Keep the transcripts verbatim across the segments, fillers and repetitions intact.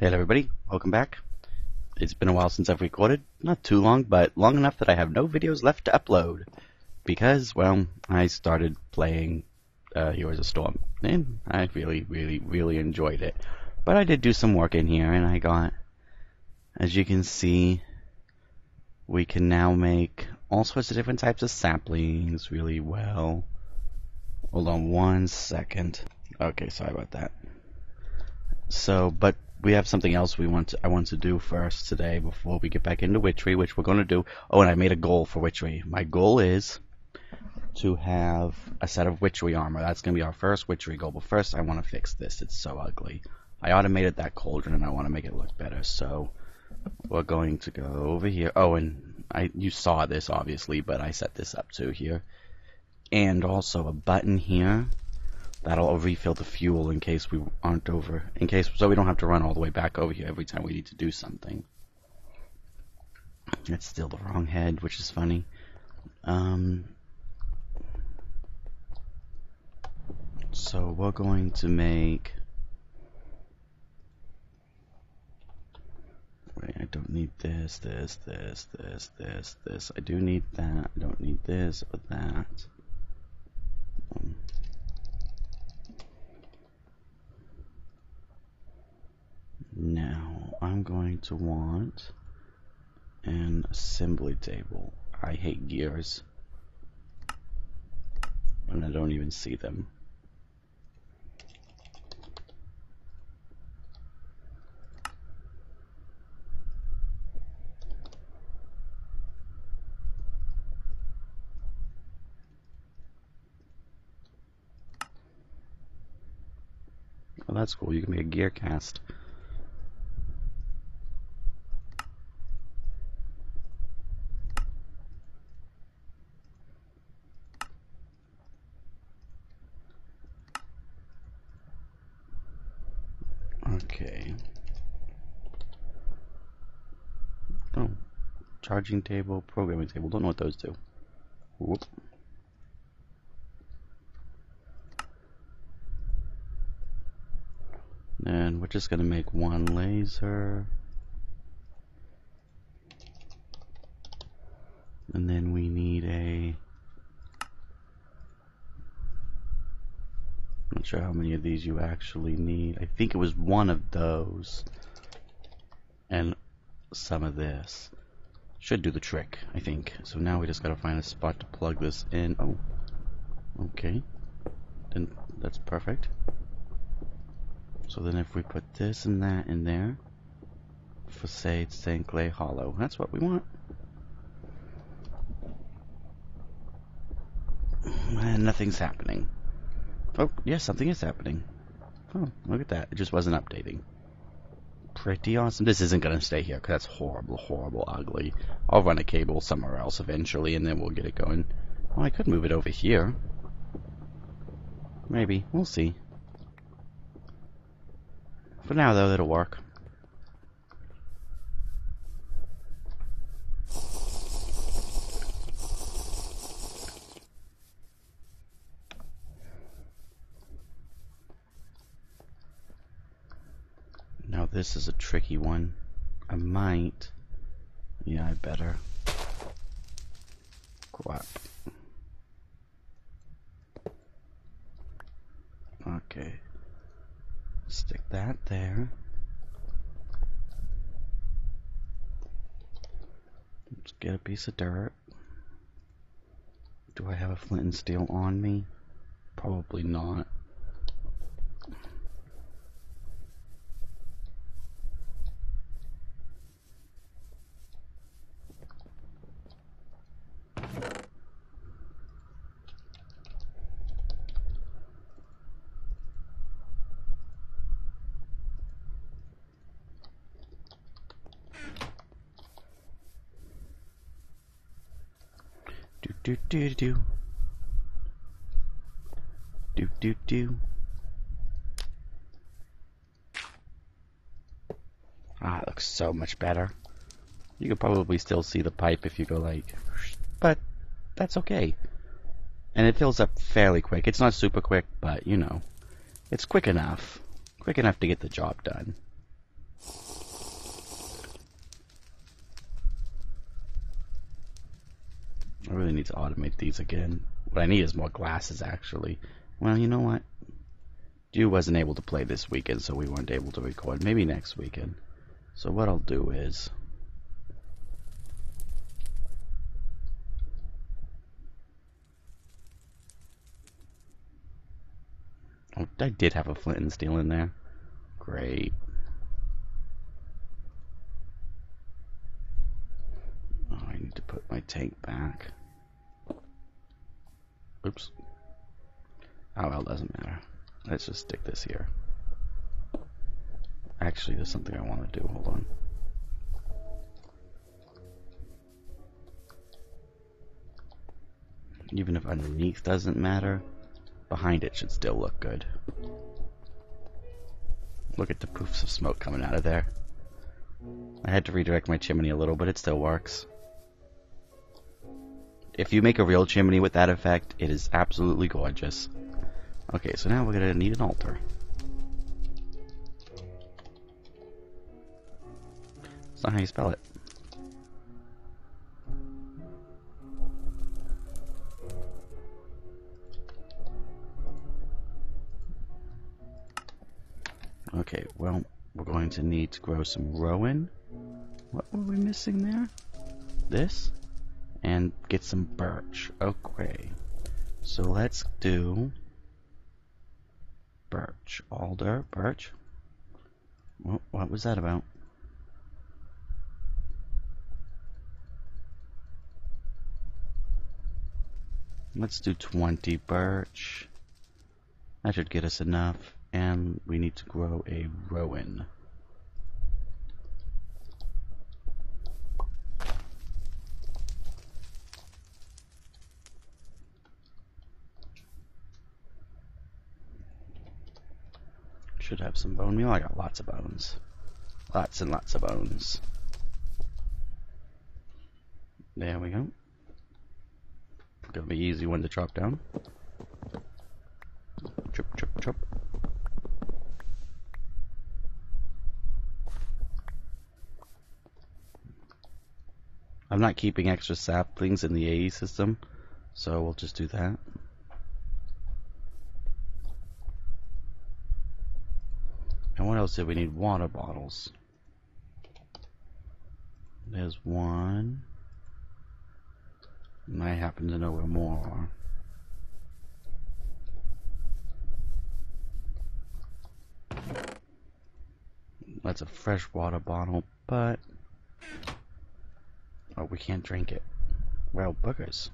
Hello everybody, welcome back. It's been a while since I've recorded. Not too long, but long enough that I have no videos left to upload. Because, well, I started playing uh, Heroes of Storm. And I really, really, really enjoyed it. But I did do some work in here, and I got... As you can see, we can now make all sorts of different types of saplings really well. Hold on one second. Okay, sorry about that. So, but... we have something else we want to, I want to do first today before we get back into Witchery, which we're going to do. Oh, and I made a goal for Witchery. My goal is to have a set of Witchery armor. That's going to be our first Witchery goal. But first, I want to fix this. It's so ugly. I automated that cauldron, and I want to make it look better. So we're going to go over here. Oh, and I you saw this, obviously, but I set this up too here. And also a button here. That'll refill the fuel in case we aren't over, in case, so we don't have to run all the way back over here every time we need to do something. That's still the wrong head, which is funny. Um, so we're going to make, wait, I don't need this, this, this, this, this, this, I do need that, I don't need this or that. Um, Now, I'm going to want an assembly table. I hate gears. And I don't even see them. Well, that's cool. You can make a gear cast. Okay. Oh. Charging table, programming table. Don't know what those do. Whoop. And we're just going to make one laser. And then we need a... Not sure how many of these you actually need. I think it was one of those and some of this should do the trick, I think. So now we just gotta find a spot to plug this in. Oh, okay, then that's perfect. So then if we put this and that in there, facade Saint Clay Hollow, that's what we want. And nothing's happening. Oh, yeah, something is happening. Oh, look at that. It just wasn't updating. Pretty awesome. This isn't going to stay here, because that's horrible, horrible, ugly. I'll run a cable somewhere else eventually, and then we'll get it going. Well, I could move it over here. Maybe. We'll see. For now, though, that'll work. This is a tricky one. I might. Yeah, I better. Crap. Okay. Stick that there. Let's get a piece of dirt. Do I have a flint and steel on me? Probably not. Do do do do do do. Ah, it looks so much better. You can probably still see the pipe if you go like, but that's okay. And it fills up fairly quick. It's not super quick, but you know, it's quick enough, quick enough to get the job done. I really need to automate these again. What I need is more glasses, actually. Well, you know what? Dew wasn't able to play this weekend, so we weren't able to record. Maybe next weekend. So what I'll do is... Oh, I did have a flint and steel in there. Great. Oh, I need to put my tank back. Oops. Oh, well, it doesn't matter. Let's just stick this here. Actually, there's something I want to do. Hold on. Even if underneath doesn't matter, behind it should still look good. Look at the poofs of smoke coming out of there. I had to redirect my chimney a little, but it still works. If you make a real chimney with that effect, it is absolutely gorgeous. Okay, so now we're going to need an altar. That's not how you spell it. Okay, well, we're going to need to grow some rowan. What were we missing there? This. And get some birch. Okay. So let's do... Birch. Alder. Birch. What, what was that about? Let's do twenty birch. That should get us enough. And we need to grow a rowan. Should have some bone meal. I got lots of bones. Lots and lots of bones. There we go. Gonna be an easy one to chop down. Chop, chop, chop. I'm not keeping extra saplings in the A E system, so we'll just do that. And what else did we need? Water bottles. There's one. And I happen to know where more are. That's a fresh water bottle, but... Oh, we can't drink it. Well, boogers.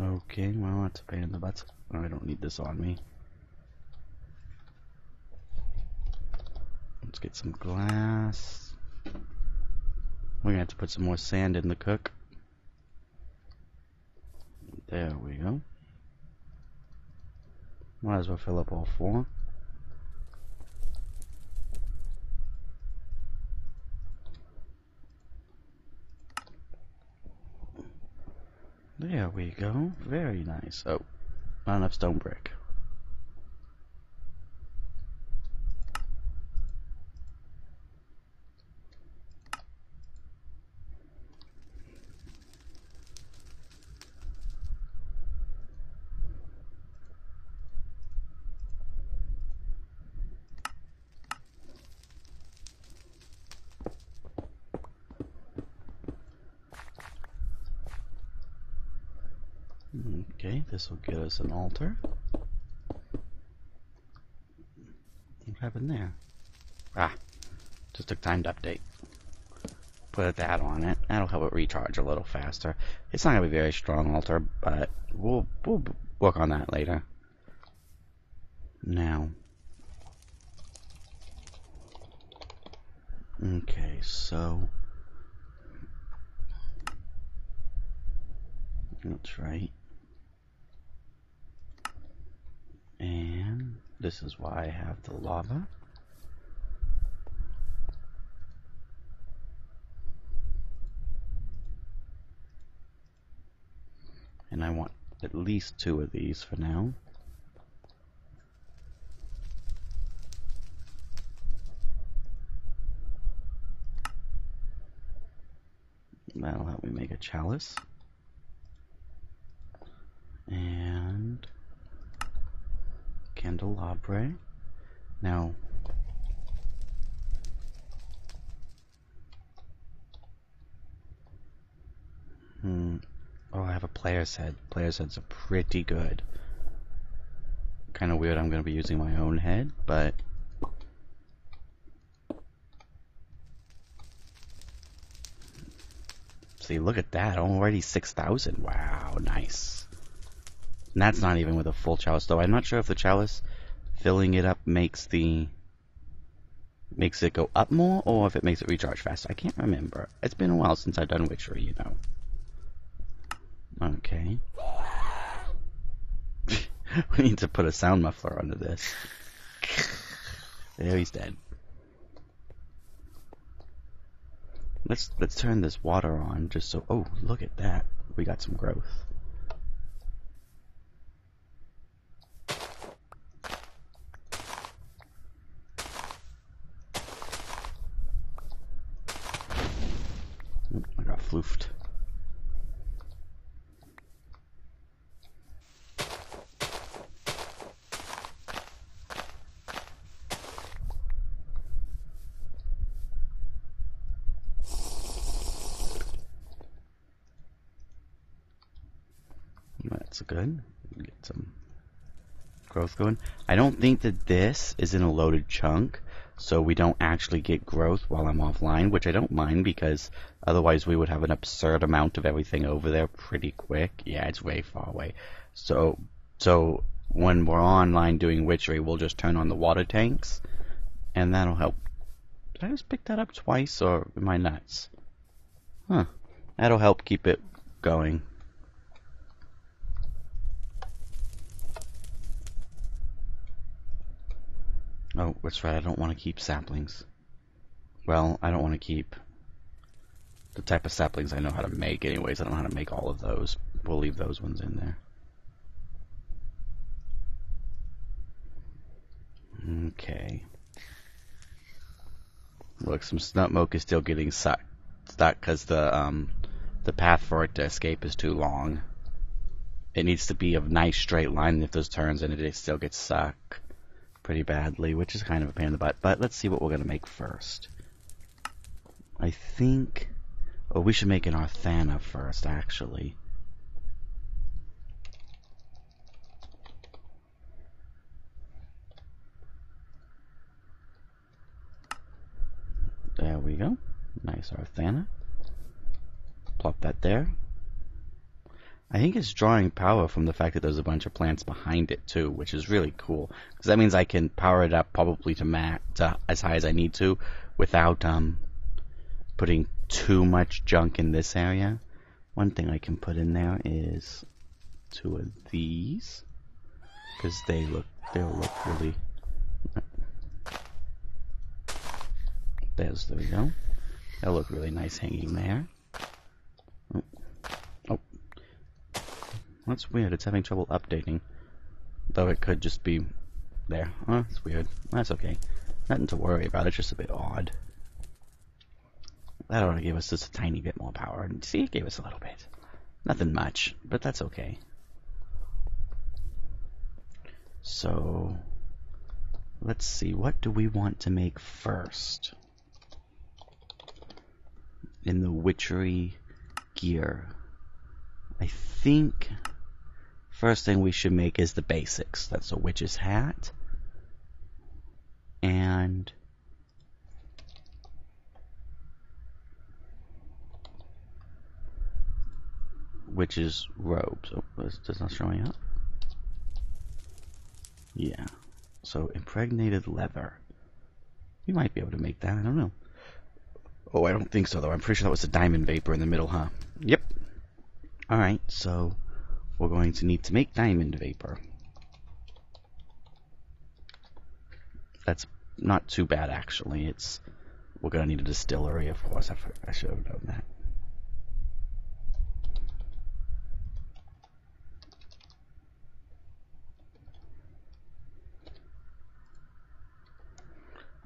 Okay, well, that's a pain in the butt. Oh, I don't need this on me. Let's get some glass. We're gonna have to put some more sand in the cook. There we go. Might as well fill up all four. There we go. Very nice. Oh, not enough stone brick. Okay, this will get us an altar. What happened there? Ah, just took time to update. Put that on it. That'll help it recharge a little faster. It's not gonna be a very strong altar, but we'll we'll work on that later. Now, okay, so that's right. And this is why I have the lava. And I want at least two of these for now. that'll help me make a chalice. And candelabra. Now, hmm. Oh, I have a player's head. Player's heads are pretty good. Kind of weird. I'm going to be using my own head, but see, look at that. Already six thousand. Wow, nice. And that's not even with a full chalice, though. I'm not sure if the chalice filling it up makes the makes it go up more, or if it makes it recharge faster. I can't remember. It's been a while since I've done witchery, you know. Okay. We need to put a sound muffler under this. There, he's dead. Let's let's turn this water on just so. Oh, look at that. We got some growth. Ooh, I got floofed. Good. Get some growth going. I don't think that this is in a loaded chunk, so we don't actually get growth while I'm offline, which I don't mind because otherwise we would have an absurd amount of everything over there pretty quick. Yeah, it's way far away. So, so when we're online doing witchery, we'll just turn on the water tanks, and that'll help. Did I just pick that up twice, or am I nuts? Huh. That'll help keep it going. Oh, that's right, I don't want to keep saplings. Well, I don't want to keep the type of saplings I know how to make anyways. I don't know how to make all of those. We'll leave those ones in there. Okay. Look, some snut smoke is still getting stuck because the, um, the path for it to escape is too long. It needs to be a nice straight line, and if those turns in it, it still gets sucked pretty badly, which is kind of a pain in the butt, but let's see what we're going to make first. I think... oh, we should make an Arthana first, actually. There we go. Nice Arthana. Plop that there. I think it's drawing power from the fact that there's a bunch of plants behind it too, which is really cool because that means I can power it up probably to, ma to as high as I need to without um putting too much junk in this area. One thing I can put in there is two of these because they look they'll look really. There's there we go. They'll look really nice hanging there. Oh. That's weird, it's having trouble updating. Though it could just be there. Oh, that's weird. That's okay. Nothing to worry about, it's just a bit odd. That ought to give us just a tiny bit more power. And see, it gave us a little bit. Nothing much, but that's okay. So, let's see, what do we want to make first? In the witchery gear. I think... first thing we should make is the basics. That's a witch's hat and witch's robes. Oh, that's not showing up. Yeah. So impregnated leather. You might be able to make that. I don't know. Oh, I don't think so though. I'm pretty sure that was the diamond vapor in the middle, huh? Yep. Alright, so we're going to need to make diamond vapor. That's not too bad, actually. It's we're going to need a distillery, of course. I, I should have known that.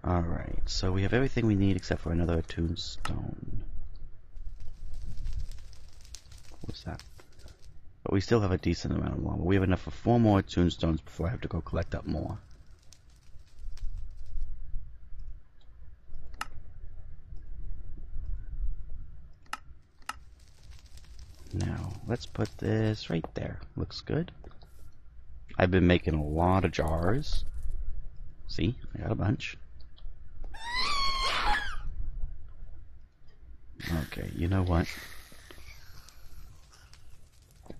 Alright, so we have everything we need except for another tombstone. that. But we still have a decent amount of lava. We have enough for four more tombstones before I have to go collect up more. Now, let's put this right there. Looks good. I've been making a lot of jars. See, I got a bunch. Okay, you know what? The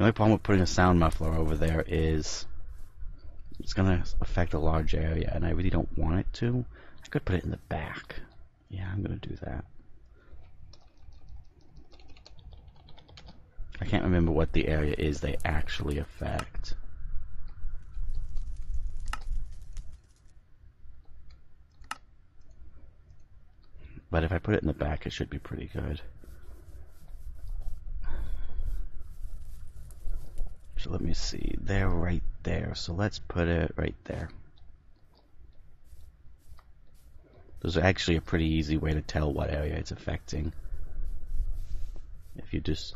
only problem with putting a sound muffler over there is it's going to affect a large area, and I really don't want it to. I could put it in the back. Yeah, I'm going to do that. I can't remember what the area is they actually affect. But if I put it in the back, it should be pretty good. So let me see. They're right there. So let's put it right there. Those are actually a pretty easy way to tell what area it's affecting. If you just...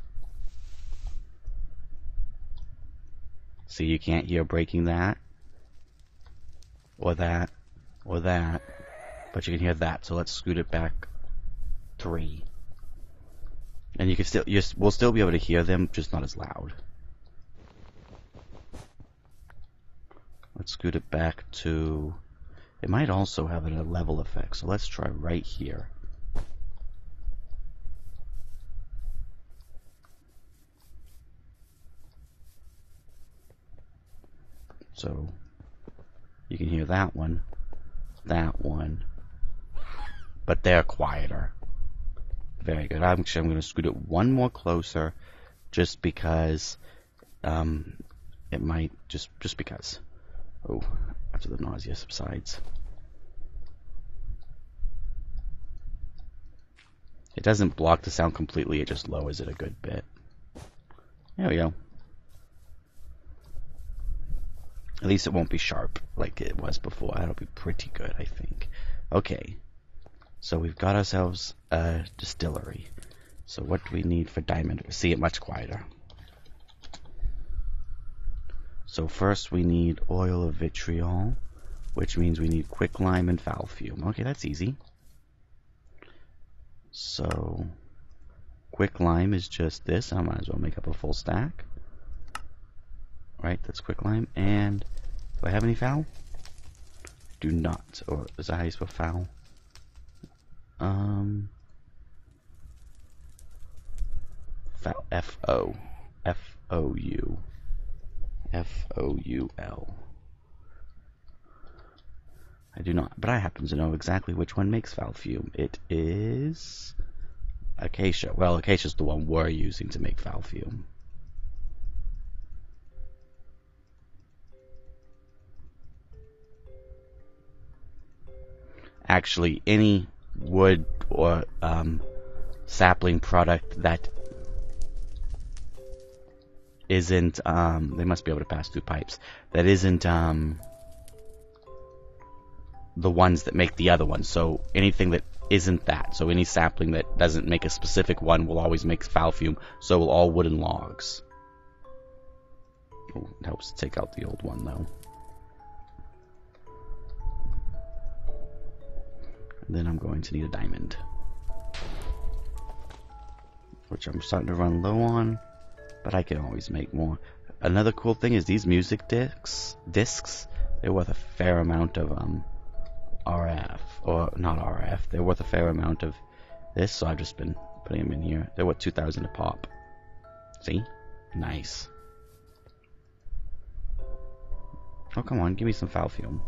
See, you can't hear breaking that, or that, or that, but you can hear that. So let's scoot it back three, and you can still, you're, we'll still be able to hear them, just not as loud. Let's scoot it back to. It might also have a level effect, so let's try right here. So, you can hear that one, that one, but they're quieter. Very good. I'm sure I'm going to scoot it one more closer, just because, um, it might, just, just because. Oh, after the nausea subsides. It doesn't block the sound completely, it just lowers it a good bit. There we go. At least it won't be sharp like it was before. That'll be pretty good, I think. Okay, so we've got ourselves a distillery. So what do we need for diamond? See, it much quieter. So first we need oil of vitriol, which means we need quick lime and foul fume. Okay, that's easy. So quick lime is just this. I might as well make up a full stack. Right, that's quick lime. And do I have any foul? Do not. Or is that how you spell foul? Um, foul. F O F O U F O U L. I do not, but I happen to know exactly which one makes foul fume. It is acacia. Well, acacia is the one we're using to make foul fume. Actually, any wood or um, sapling product that isn't, um, they must be able to pass through pipes, that isn't um, the ones that make the other ones. So anything that isn't that, so any sapling that doesn't make a specific one will always make foul fume, so will all wooden logs. Oh, it helps to take out the old one, though. Then I'm going to need a diamond, which I'm starting to run low on, but I can always make more. Another cool thing is these music discs, discs they're worth a fair amount of um, R F, or not R F, they're worth a fair amount of this, so I've just been putting them in here. They're worth two thousand a pop. See? Nice. Oh, come on, give me some foul fume.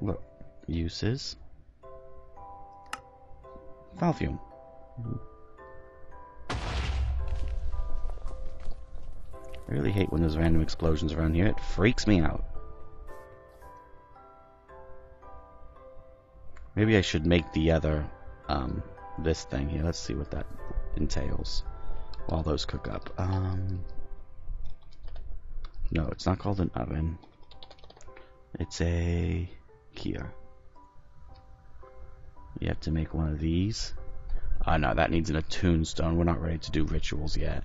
Look, uses Falfium. Mm-hmm. I really hate when there's random explosions around here. It freaks me out. Maybe I should make the other um, this thing here. Let's see what that entails while those cook up. Um, no, it's not called an oven. It's a here. You have to make one of these. Uh, no, that needs an attuned stone. We're not ready to do rituals yet.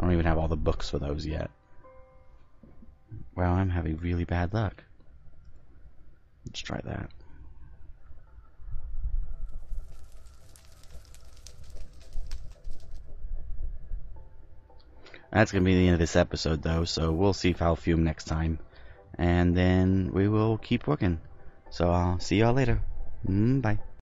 I don't even have all the books for those yet. Wow, I'm having really bad luck. Let's try that. That's going to be the end of this episode, though, so we'll see Foul Fume next time. And then we will keep working. So I'll see y'all later. Mm, bye.